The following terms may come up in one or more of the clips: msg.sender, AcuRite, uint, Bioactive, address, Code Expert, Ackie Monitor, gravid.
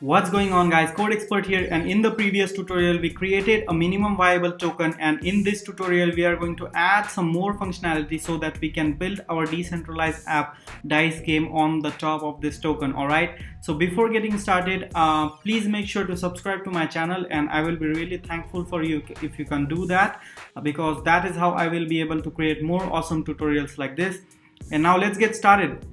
What's going on, guys? Code Expert here, and in the previous tutorial we created a minimum viable token, and in this tutorial we are going to add some more functionality so that we can build our decentralized app dice game on the top of this token. All right, so before getting started, please make sure to subscribe to my channel, and I will be really thankful for you if you can do that, because that is how I will be able to create more awesome tutorials like this. And now let's get started.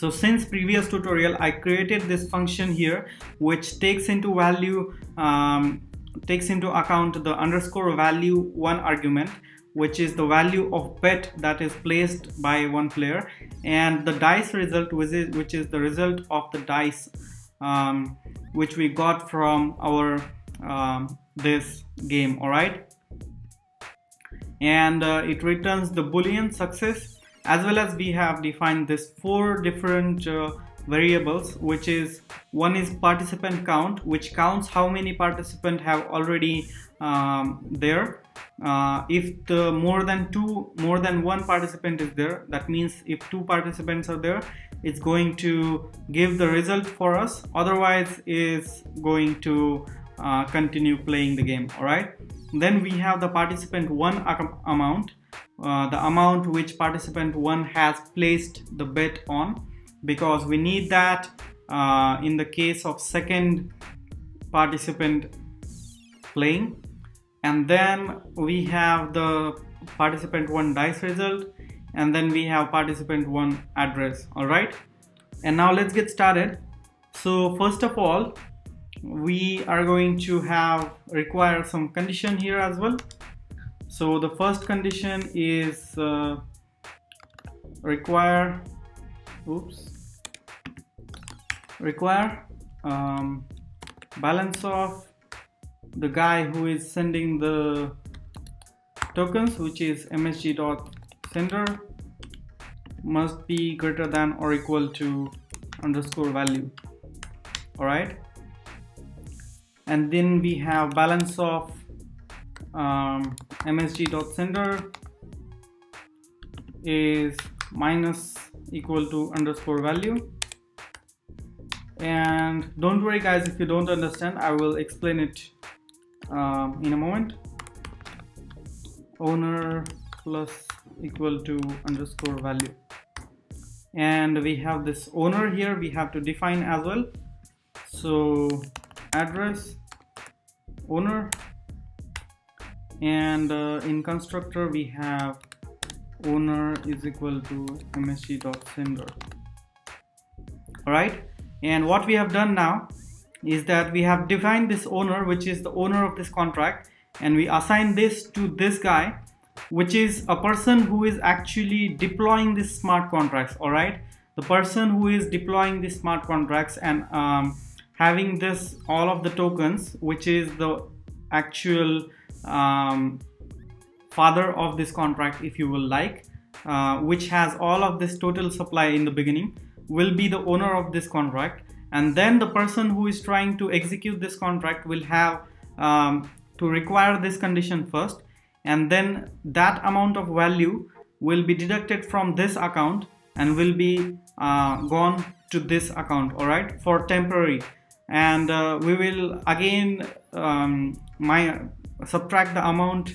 So since previous tutorial, I created this function here which takes into account the underscore value one argument, which is the value of bet that is placed by one player, and the dice result, which is the result of the dice which we got from our this game. All right, and it returns the boolean success, as well as we have defined this four different variables, which is one is participant count, which counts how many participants have already there. If the more than one participant is there, that means if two participants are there, it's going to give the result for us, otherwise is going to continue playing the game. All right, then we have the participant one amount, the amount which participant one has placed the bet on, because we need that in the case of second participant playing. And then we have the participant one dice result, and then we have participant one address. All right, and now let's get started. So first of all, we are going to require some condition here as well. So the first condition is require balance of the guy who is sending the tokens, which is msg.sender, must be greater than or equal to underscore value. All right, and then we have balance of msg.sender is minus equal to underscore value. And don't worry guys, if you don't understand, I will explain it in a moment. Owner plus equal to underscore value, and we have this owner here we have to define as well. So address owner, and in constructor we have owner is equal to msg.sender. all right, and what we have done now is that we have defined this owner, which is the owner of this contract, and we assign this to this guy, which is a person who is actually deploying these smart contracts. All right, the person who is deploying these smart contracts and having this all of the tokens, which is the actual father of this contract, if you will like, which has all of this total supply in the beginning, will be the owner of this contract. And then the person who is trying to execute this contract will have to require this condition first, and then that amount of value will be deducted from this account and will be gone to this account. All right, for temporary, and we will again subtract the amount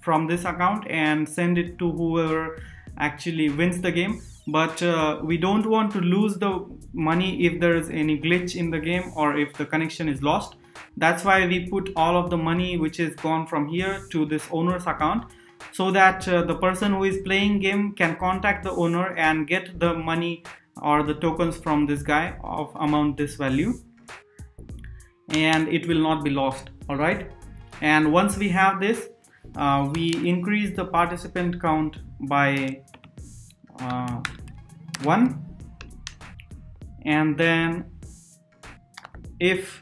from this account and send it to whoever actually wins the game. But we don't want to lose the money if there is any glitch in the game or if the connection is lost. That's why we put all of the money which is gone from here to this owner's account, so that the person who is playing game can contact the owner and get the money or the tokens from this guy of amount this value, and it will not be lost. All right, and once we have this, we increase the participant count by 1, and then if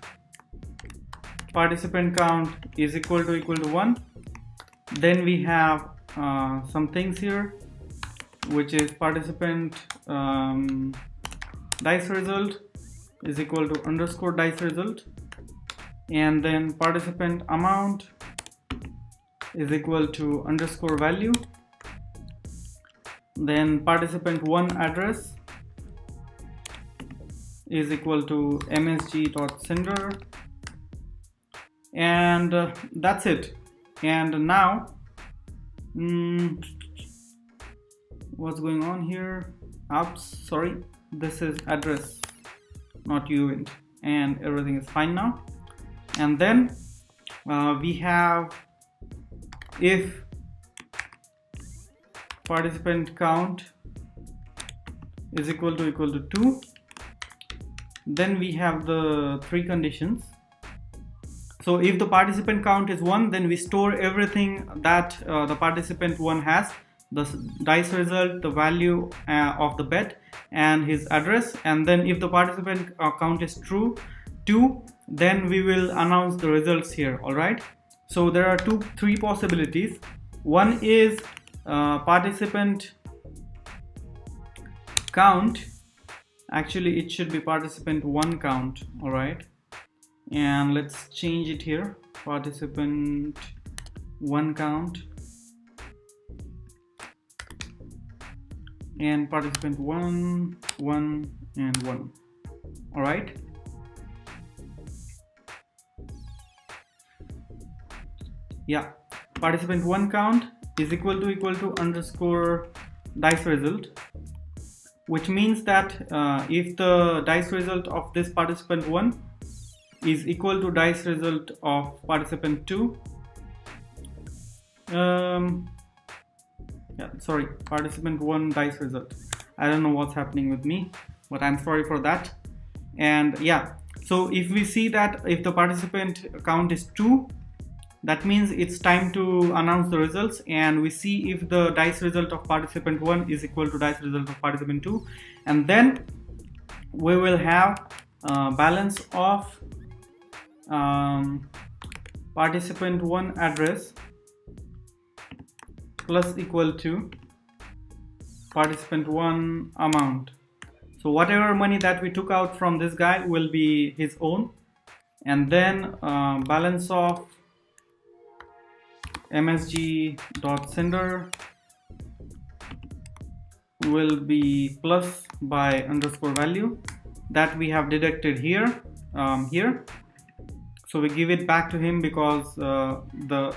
participant count is equal to 1, then we have some things here, which is participant dice result is equal to underscore dice result, and then participant amount is equal to underscore value, then participant one address is equal to msg.sender, and that's it. And now what's going on here? Oops, sorry, this is address, not uint, and everything is fine now. And then we have if participant count is equal to 2, then we have the 3 conditions. So if the participant count is 1, then we store everything that the participant 1 has: the dice result, the value of the bet, and his address. And then if the participant count is true 2, then we will announce the results here. All right, so there are three possibilities. One is participant count, actually it should be participant 1 count, all right, and let's change it here, participant 1 count, and participant 1, 1, and 1, all right. Yeah, participant 1 count is equal to underscore dice result, which means that if the dice result of this participant 1 is equal to dice result of participant 2, yeah, sorry, participant 1 dice result. I don't know what's happening with me, but I'm sorry for that. And yeah, so if we see that if the participant count is 2, that means it's time to announce the results, and we see if the dice result of participant 1 is equal to dice result of participant 2, and then we will have balance of participant 1 address plus equal to participant 1 amount. So whatever money that we took out from this guy will be his own, and then balance of msg.sender will be plus by underscore value that we have deducted here, so we give it back to him because the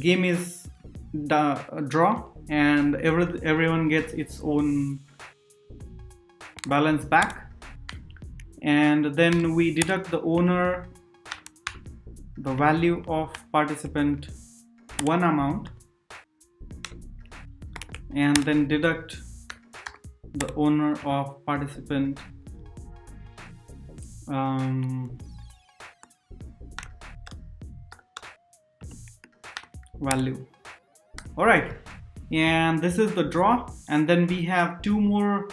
game is a draw, and everyone gets its own balance back. And then we deduct the owner, the value of participant 1 amount, and then deduct the owner of participant value. All right, and this is the draw. And then we have 2 more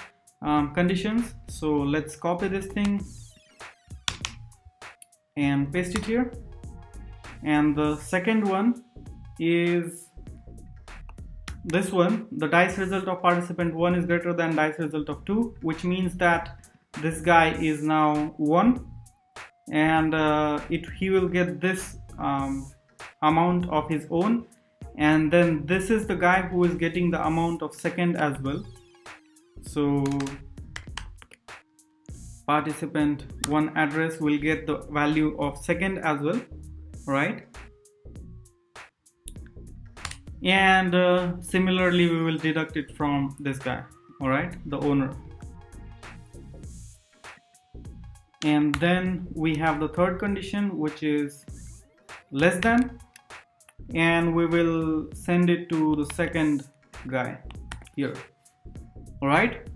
conditions, so let's copy this thing and paste it here. And the second one is this one: the dice result of participant 1 is greater than dice result of 2, which means that this guy is now 1, and he will get this amount of his own. And then this is the guy who is getting the amount of second as well, so participant 1 address will get the value of second as well, right? And similarly we will deduct it from this guy, all right, the owner. And then we have the third condition, which is less than, and we will send it to the second guy here, all right.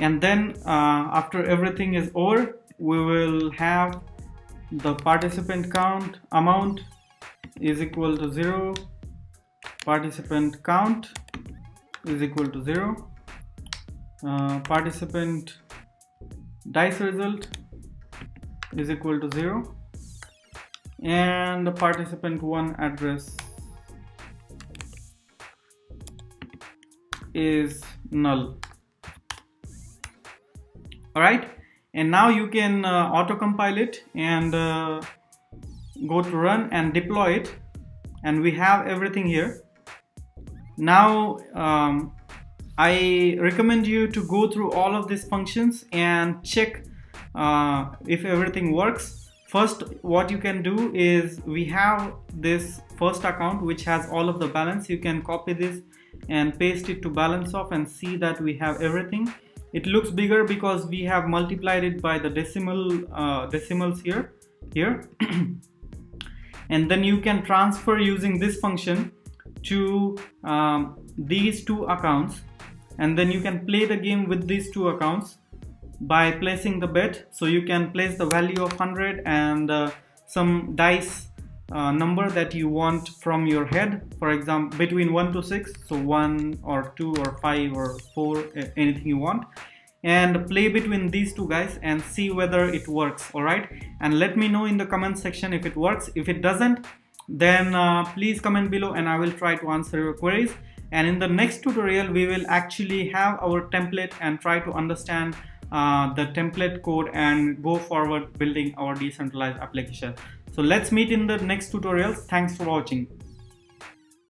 And then after everything is over, we will have the participant count amount is equal to 0, participant count is equal to 0, participant dice result is equal to 0, and the participant 1 address is null. All right, and now you can auto compile it and go to run and deploy it, and we have everything here. Now I recommend you to go through all of these functions and check if everything works, first what you can do is we have this first account which has all of the balance. You can copy this and paste it to balance off and see that we have everything. It looks bigger because we have multiplied it by the decimals here and then you can transfer using this function to these two accounts, and then you can play the game with these two accounts by placing the bet. So you can place the value of 100 and some dice number that you want from your head, for example between 1 to 6, so 1 or 2 or 5 or 4, anything you want, and play between these two guys and see whether it works. Alright, and let me know in the comment section if it works. If it doesn't, then please comment below and I will try to answer your queries. And in the next tutorial we will actually have our template and try to understand the template code and go forward building our decentralized application. So let's meet in the next tutorials. Thanks for watching.